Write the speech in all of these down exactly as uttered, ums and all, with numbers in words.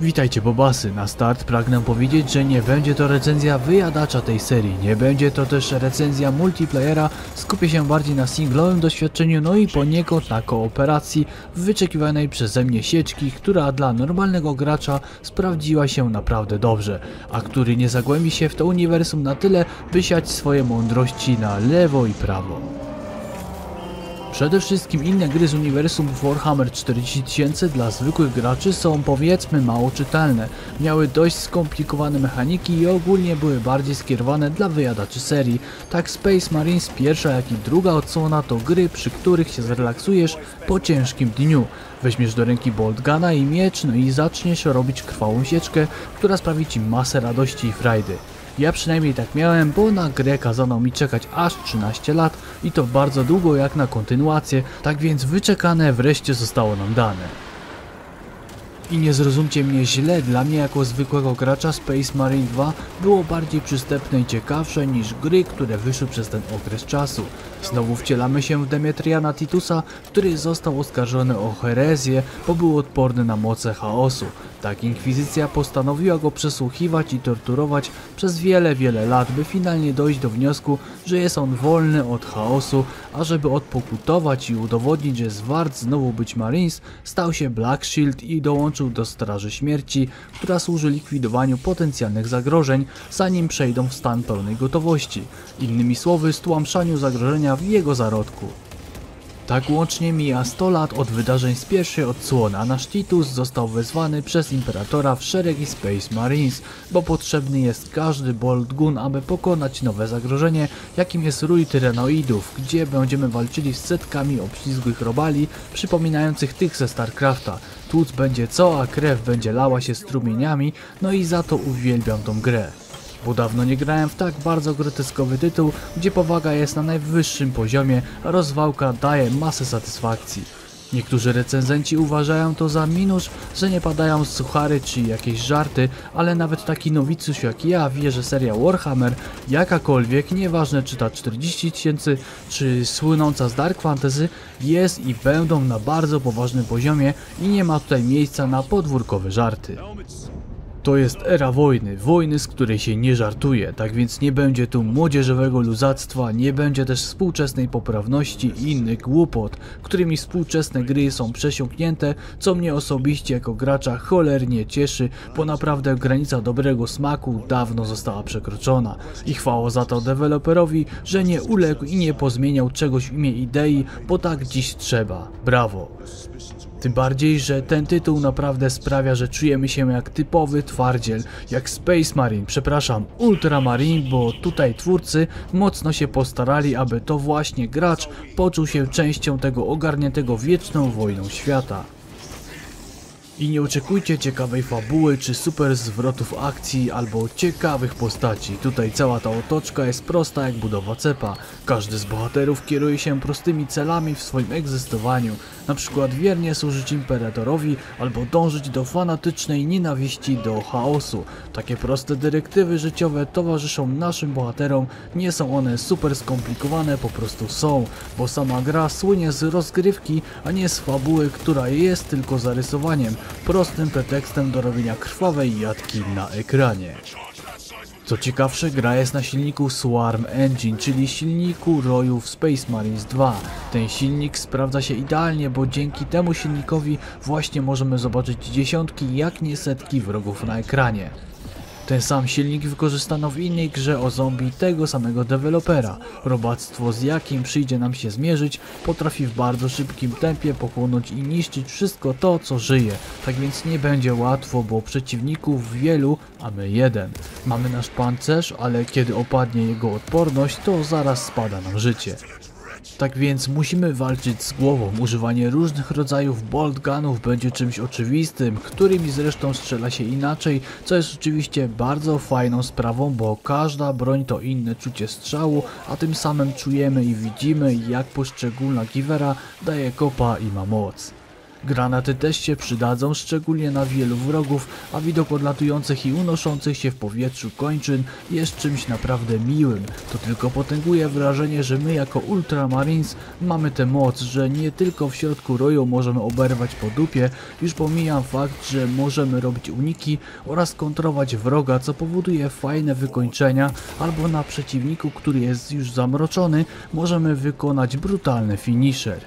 Witajcie bobasy, na start pragnę powiedzieć, że nie będzie to recenzja wyjadacza tej serii, nie będzie to też recenzja multiplayera, skupię się bardziej na singlowym doświadczeniu, no i poniekąd na kooperacji w wyczekiwanej przeze mnie sieczki, która dla normalnego gracza sprawdziła się naprawdę dobrze, a który nie zagłębi się w to uniwersum na tyle, by siać swoje mądrości na lewo i prawo. Przede wszystkim inne gry z uniwersum Warhammer czterdzieści tysięcy dla zwykłych graczy są, powiedzmy, mało czytelne, miały dość skomplikowane mechaniki i ogólnie były bardziej skierowane dla wyjadaczy serii. Tak Space Marines pierwsza jak i druga odsłona to gry, przy których się zrelaksujesz po ciężkim dniu. Weźmiesz do ręki boltgana i miecz, no i zaczniesz robić krwawą sieczkę, która sprawi ci masę radości i frajdy. Ja przynajmniej tak miałem, bo na grę kazano mi czekać aż trzynaście lat i to bardzo długo jak na kontynuację, tak więc wyczekane wreszcie zostało nam dane. I nie zrozumcie mnie źle, dla mnie jako zwykłego gracza Space Marine dwa było bardziej przystępne i ciekawsze niż gry, które wyszły przez ten okres czasu. Znowu wcielamy się w Demetriana Titusa, który został oskarżony o herezję, bo był odporny na moce chaosu. Tak inkwizycja postanowiła go przesłuchiwać i torturować przez wiele, wiele lat, by finalnie dojść do wniosku, że jest on wolny od chaosu, a żeby odpokutować i udowodnić, że jest wart znowu być Marines, stał się Black Shield i dołączył do Straży Śmierci, która służy likwidowaniu potencjalnych zagrożeń, zanim przejdą w stan pełnej gotowości. Innymi słowy, stłamszaniu zagrożenia w jego zarodku. Tak łącznie mija sto lat od wydarzeń z pierwszej odsłony, a nasz Titus został wezwany przez Imperatora w szeregi Space Marines, bo potrzebny jest każdy Bold Gun, aby pokonać nowe zagrożenie, jakim jest rój Tyranoidów, gdzie będziemy walczyli z setkami obślizgłych robali przypominających tych ze StarCrafta. Tłuc będzie co, a krew będzie lała się strumieniami, no i za to uwielbiam tą grę. Bo dawno nie grałem w tak bardzo groteskowy tytuł, gdzie powaga jest na najwyższym poziomie, a rozwałka daje masę satysfakcji. Niektórzy recenzenci uważają to za minus, że nie padają suchary czy jakieś żarty, ale nawet taki nowicjusz jak ja wie, że seria Warhammer, jakakolwiek, nieważne czy ta czterdzieści tysięcy czy słynąca z Dark Fantasy, jest i będą na bardzo poważnym poziomie i nie ma tutaj miejsca na podwórkowe żarty. To jest era wojny, wojny, z której się nie żartuje, tak więc nie będzie tu młodzieżowego luzactwa, nie będzie też współczesnej poprawności i innych głupot, którymi współczesne gry są przesiąknięte, co mnie osobiście jako gracza cholernie cieszy, bo naprawdę granica dobrego smaku dawno została przekroczona. I chwała za to deweloperowi, że nie uległ i nie pozmieniał czegoś w imię idei, bo tak dziś trzeba. Brawo! Tym bardziej, że ten tytuł naprawdę sprawia, że czujemy się jak typowy twardziel, jak Space Marine, przepraszam, Ultramarine, bo tutaj twórcy mocno się postarali, aby to właśnie gracz poczuł się częścią tego ogarniętego wieczną wojną świata. I nie oczekujcie ciekawej fabuły, czy super zwrotów akcji, albo ciekawych postaci. Tutaj cała ta otoczka jest prosta jak budowa cepa. Każdy z bohaterów kieruje się prostymi celami w swoim egzystowaniu. Na przykład wiernie służyć Imperatorowi, albo dążyć do fanatycznej nienawiści do chaosu. Takie proste dyrektywy życiowe towarzyszą naszym bohaterom. Nie są one super skomplikowane, po prostu są. Bo sama gra słynie z rozgrywki, a nie z fabuły, która jest tylko zarysowaniem. Prostym pretekstem do robienia krwawej jatki na ekranie. Co ciekawsze, gra jest na silniku Swarm Engine, czyli silniku rojów Space Marines dwa. Ten silnik sprawdza się idealnie, bo dzięki temu silnikowi właśnie możemy zobaczyć dziesiątki, jak nie setki wrogów na ekranie. Ten sam silnik wykorzystano w innej grze o zombie tego samego dewelopera. Robactwo, z jakim przyjdzie nam się zmierzyć, potrafi w bardzo szybkim tempie pochłonąć i niszczyć wszystko to, co żyje. Tak więc nie będzie łatwo, bo przeciwników wielu, a my jeden. Mamy nasz pancerz, ale kiedy opadnie jego odporność, to zaraz spada nam życie. Tak więc musimy walczyć z głową, używanie różnych rodzajów bolt gunów będzie czymś oczywistym, którymi zresztą strzela się inaczej, co jest oczywiście bardzo fajną sprawą, bo każda broń to inne czucie strzału, a tym samym czujemy i widzimy, jak poszczególna giwera daje kopa i ma moc. Granaty też się przydadzą, szczególnie na wielu wrogów, a widok odlatujących i unoszących się w powietrzu kończyn jest czymś naprawdę miłym. To tylko potęguje wrażenie, że my jako Ultramarines mamy tę moc, że nie tylko w środku roju możemy oberwać po dupie, już pomijam fakt, że możemy robić uniki oraz kontrować wroga, co powoduje fajne wykończenia, albo na przeciwniku, który jest już zamroczony, możemy wykonać brutalny finisher.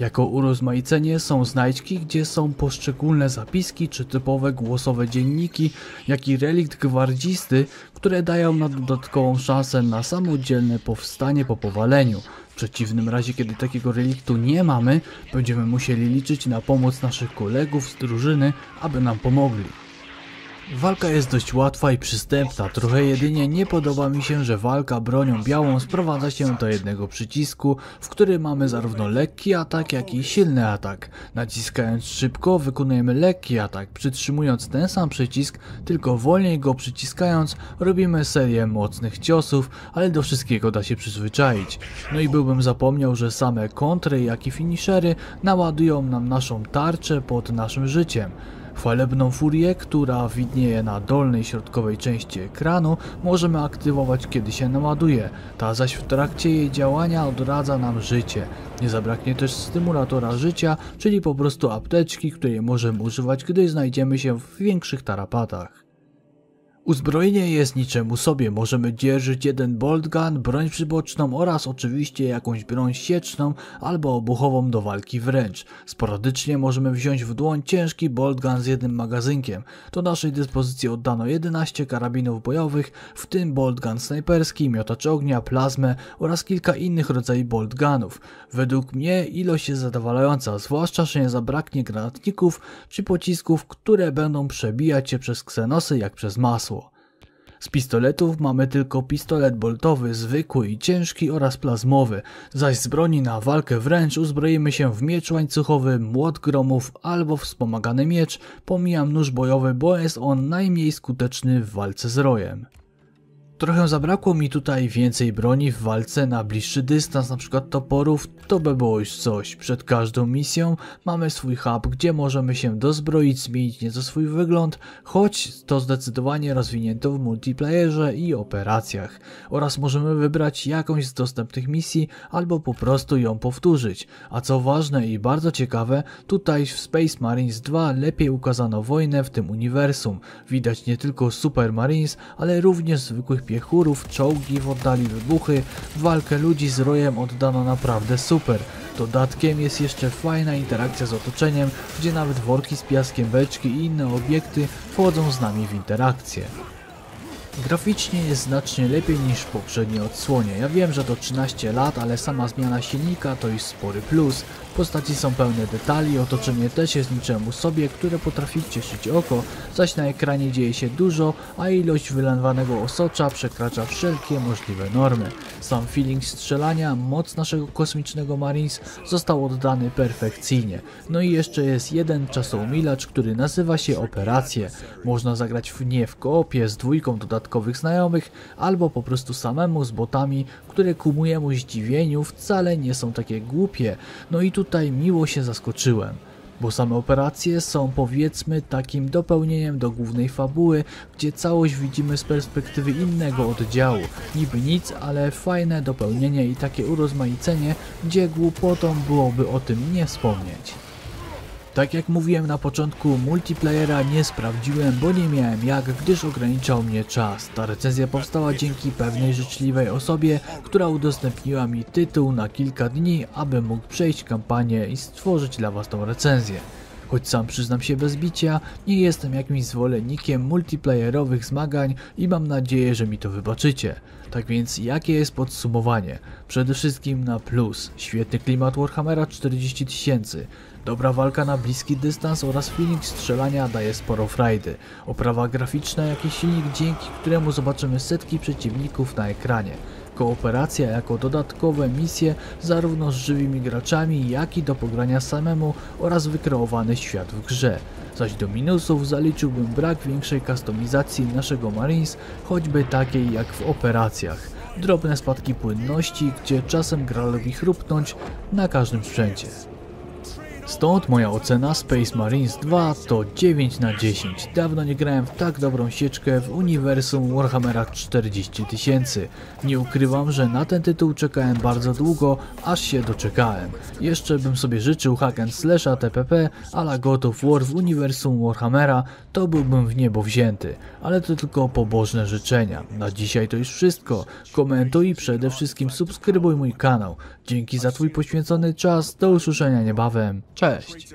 Jako urozmaicenie są znajdźki, gdzie są poszczególne zapiski czy typowe głosowe dzienniki, jak i relikt gwardzisty, które dają nam dodatkową szansę na samodzielne powstanie po powaleniu. W przeciwnym razie, kiedy takiego reliktu nie mamy, będziemy musieli liczyć na pomoc naszych kolegów z drużyny, aby nam pomogli. Walka jest dość łatwa i przystępna, trochę jedynie nie podoba mi się, że walka bronią białą sprowadza się do jednego przycisku, w którym mamy zarówno lekki atak, jak i silny atak. Naciskając szybko wykonujemy lekki atak, przytrzymując ten sam przycisk, tylko wolniej go przyciskając robimy serię mocnych ciosów, ale do wszystkiego da się przyzwyczaić. No i byłbym zapomniał, że same kontry, jak i finishery naładują nam naszą tarczę pod naszym życiem. Chwalebną furię, która widnieje na dolnej środkowej części ekranu, możemy aktywować, kiedy się naładuje, ta zaś w trakcie jej działania odradza nam życie. Nie zabraknie też stymulatora życia, czyli po prostu apteczki, której możemy używać, gdy znajdziemy się w większych tarapatach. Uzbrojenie jest niczemu sobie, możemy dzierżyć jeden boltgun, broń przyboczną oraz oczywiście jakąś broń sieczną albo obuchową do walki wręcz. Sporadycznie możemy wziąć w dłoń ciężki boltgun z jednym magazynkiem. Do naszej dyspozycji oddano jedenaście karabinów bojowych, w tym boltgun snajperski, miotacz ognia, plazmę oraz kilka innych rodzajów boltgunów. Według mnie ilość jest zadowalająca, zwłaszcza, że nie zabraknie granatników czy pocisków, które będą przebijać się przez ksenosy jak przez masło. Z pistoletów mamy tylko pistolet boltowy, zwykły i ciężki oraz plazmowy, zaś z broni na walkę wręcz uzbroimy się w miecz łańcuchowy, młot gromów albo wspomagany miecz, pomijam nóż bojowy, bo jest on najmniej skuteczny w walce z rojem. Trochę zabrakło mi tutaj więcej broni w walce na bliższy dystans, np. toporów, to by było już coś. Przed każdą misją mamy swój hub, gdzie możemy się dozbroić, zmienić nieco swój wygląd, choć to zdecydowanie rozwinięto w multiplayerze i operacjach. Oraz możemy wybrać jakąś z dostępnych misji, albo po prostu ją powtórzyć. A co ważne i bardzo ciekawe, tutaj w Space Marines dwa lepiej ukazano wojnę w tym uniwersum. Widać nie tylko Super Marines, ale również zwykłych piechurów, czołgi w oddali wybuchy, walkę ludzi z rojem oddano naprawdę super. Dodatkiem jest jeszcze fajna interakcja z otoczeniem, gdzie nawet worki z piaskiem, beczki i inne obiekty wchodzą z nami w interakcję. Graficznie jest znacznie lepiej niż w poprzedniej odsłonie. Ja wiem, że to trzynaście lat, ale sama zmiana silnika to już spory plus. Postaci są pełne detali, otoczenie też jest niczemu sobie, które potrafi cieszyć oko, zaś na ekranie dzieje się dużo, a ilość wylewanego osocza przekracza wszelkie możliwe normy. Sam feeling strzelania, moc naszego kosmicznego Marines został oddany perfekcyjnie. No i jeszcze jest jeden czasoumilacz, który nazywa się Operacje. Można zagrać w nie w koopie z dwójką dodatkowych znajomych, albo po prostu samemu z botami, które ku mojemu zdziwieniu wcale nie są takie głupie. No i tu Tutaj miło się zaskoczyłem, bo same operacje są powiedzmy takim dopełnieniem do głównej fabuły, gdzie całość widzimy z perspektywy innego oddziału. Niby nic, ale fajne dopełnienie i takie urozmaicenie, gdzie głupotą byłoby o tym nie wspomnieć. Tak jak mówiłem na początku, multiplayera nie sprawdziłem, bo nie miałem jak, gdyż ograniczał mnie czas. Ta recenzja powstała dzięki pewnej życzliwej osobie, która udostępniła mi tytuł na kilka dni, aby mógł przejść kampanię i stworzyć dla was tą recenzję. Choć sam przyznam się bez bicia, nie jestem jakimś zwolennikiem multiplayerowych zmagań i mam nadzieję, że mi to wybaczycie. Tak więc jakie jest podsumowanie? Przede wszystkim na plus. Świetny klimat Warhammera czterdzieści tysięcy. Dobra walka na bliski dystans oraz feeling strzelania daje sporo frajdy. Oprawa graficzna, jak i silnik, dzięki któremu zobaczymy setki przeciwników na ekranie. Kooperacja jako dodatkowe misje zarówno z żywymi graczami, jak i do pogrania samemu oraz wykreowany świat w grze. Zaś do minusów zaliczyłbym brak większej kustomizacji naszego Marines, choćby takiej jak w operacjach. Drobne spadki płynności, gdzie czasem gra lubi chrupnąć na każdym sprzęcie. Stąd moja ocena Space Marines dwa to dziewięć na dziesięć. Dawno nie grałem w tak dobrą sieczkę w uniwersum Warhammera czterdzieści tysięcy. Nie ukrywam, że na ten tytuł czekałem bardzo długo, aż się doczekałem. Jeszcze bym sobie życzył hack and slasha T P P a la God of War w uniwersum Warhammera, to byłbym w niebo wzięty. Ale to tylko pobożne życzenia. Na dzisiaj to już wszystko. Komentuj i przede wszystkim subskrybuj mój kanał. Dzięki za Twój poświęcony czas. Do usłyszenia niebawem. Cześć!